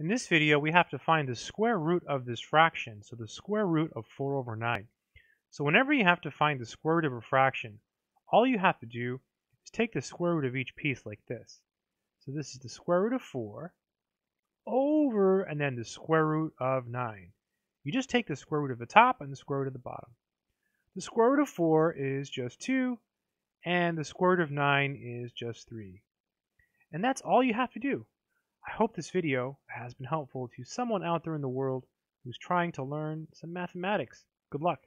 In this video, we have to find the square root of this fraction, so the square root of 4 over 9. So whenever you have to find the square root of a fraction, all you have to do is take the square root of each piece like this. So this is the square root of 4 over, and then the square root of 9. You just take the square root of the top and the square root of the bottom. The square root of 4 is just 2, and the square root of 9 is just 3. And that's all you have to do. I hope this video has been helpful to someone out there in the world who's trying to learn some mathematics. Good luck.